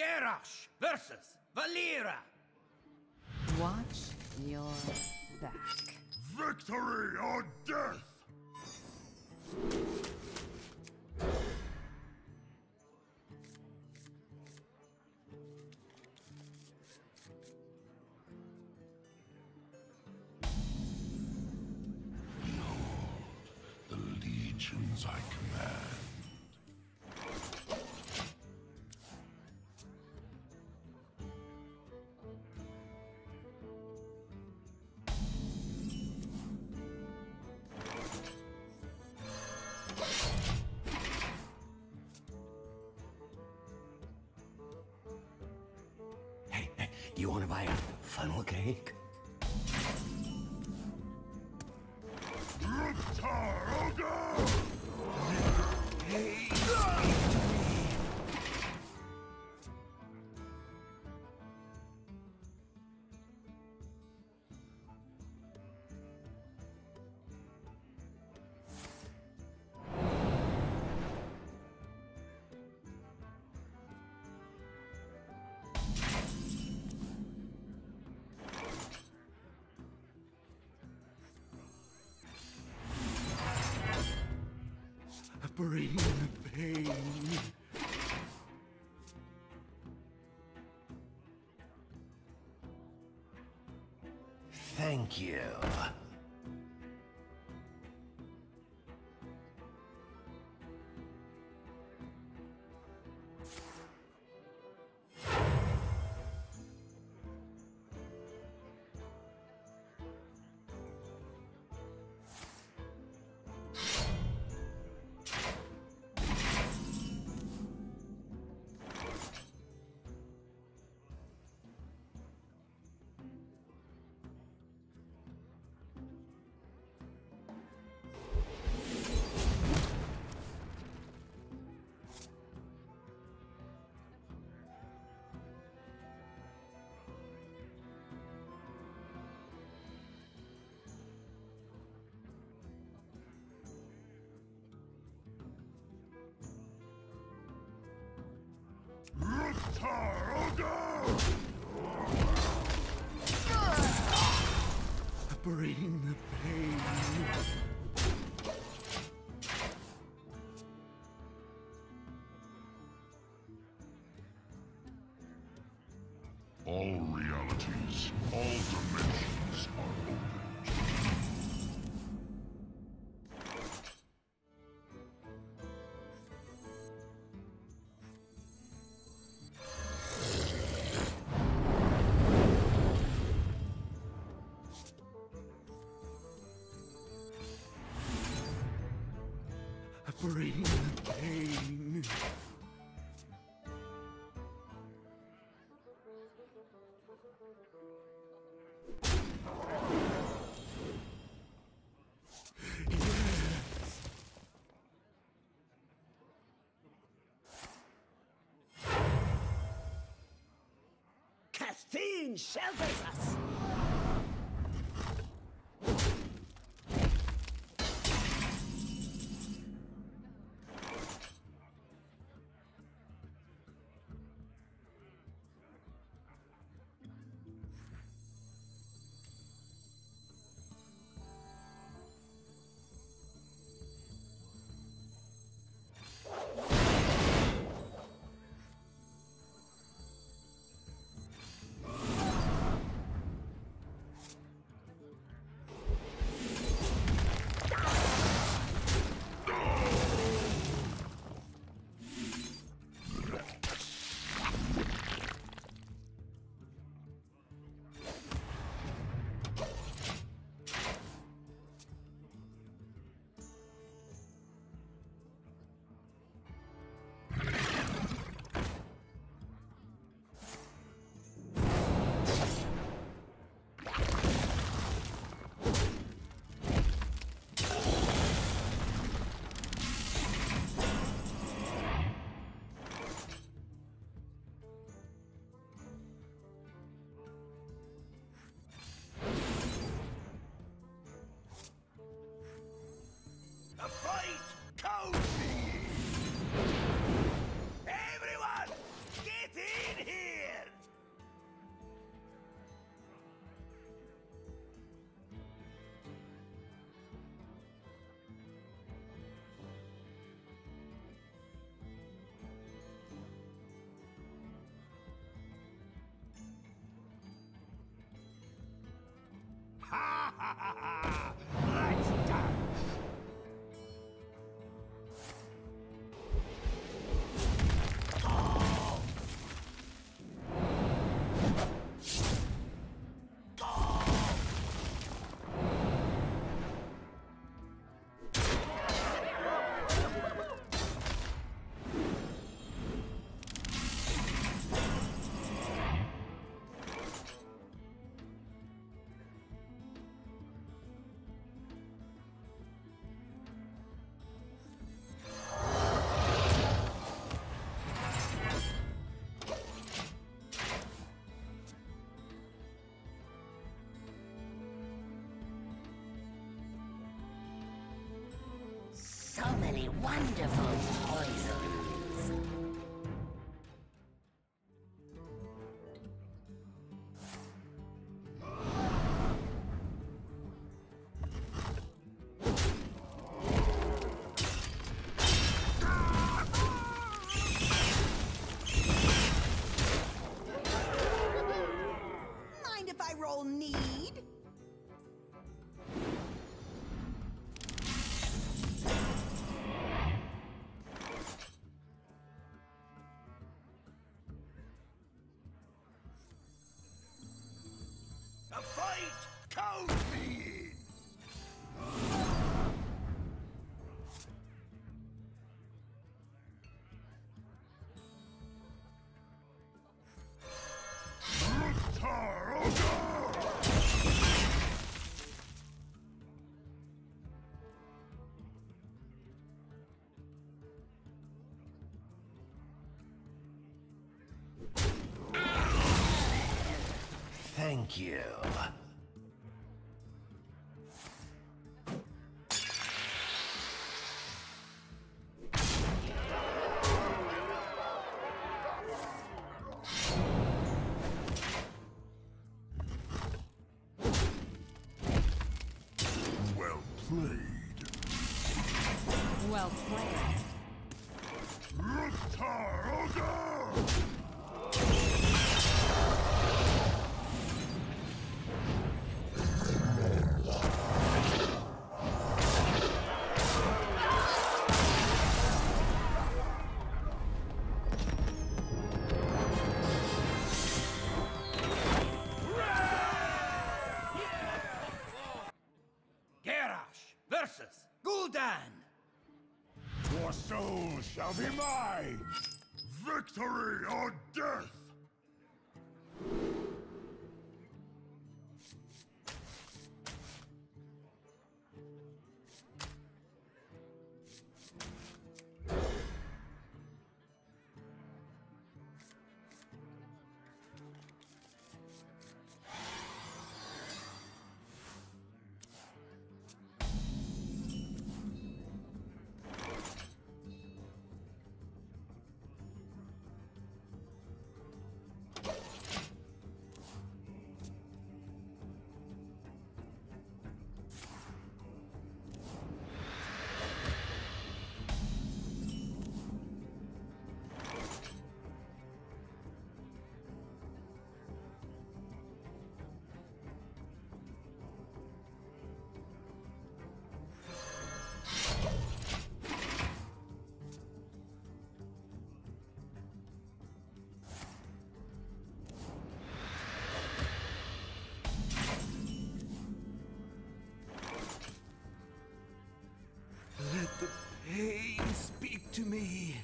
Garrosh versus Valyra. Watch your back. Victory or death! I command. Hey, you want to buy a funnel cake? Lok'tar Ogar! Bring the pain. Thank you. Lok'tar Ogar! Bring the pain. All realities, all dimensions are open. Bring the pain. Caffeine shelters us. Wonderful poisons. Mind if I roll need? Thank you. Well played. Well played. Lok'tar Ogar! Your soul shall be mine! Victory or death! Speak to me.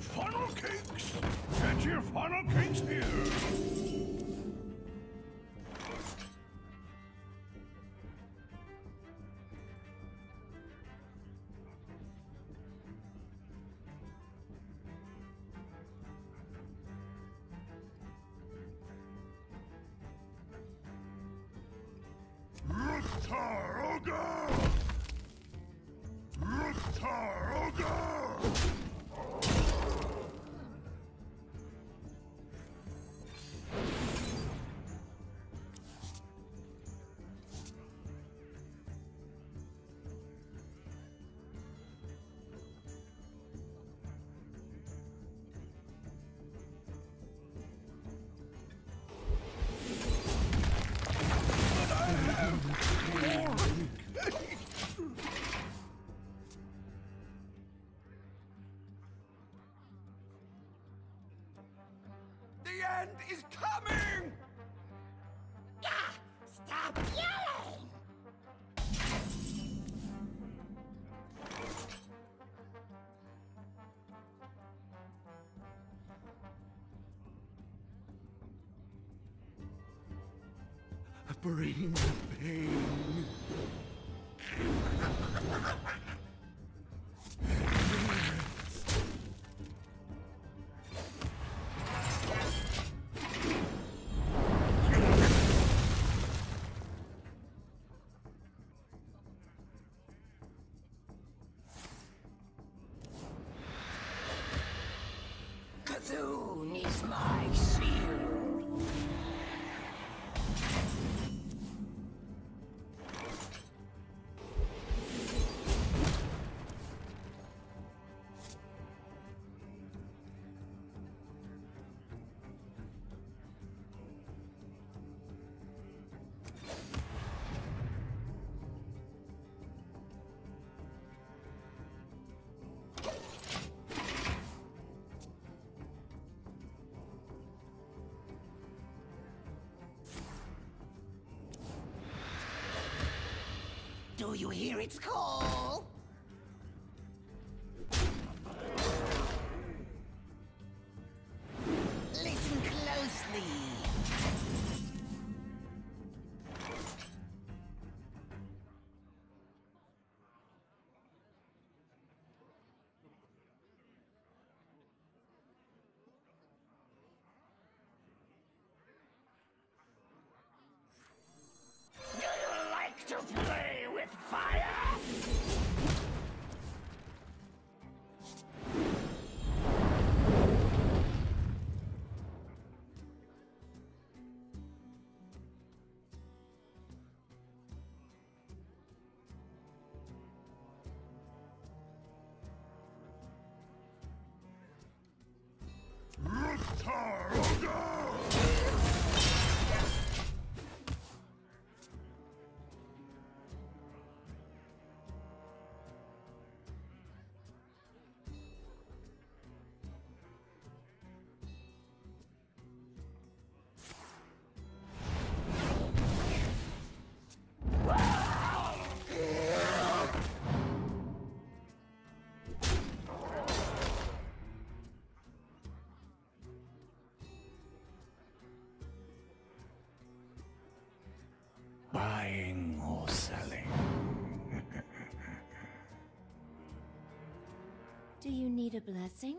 Funnel cakes! Get your funnel cakes here! Lok'tar Ogar! Lok'tar Ogar! is coming! Gah! Stop yelling! Bring the pain. Do you hear its call? Listen closely. Do you like to play? Fire! Lok'tar Ogar! Buying or selling. Do you need a blessing?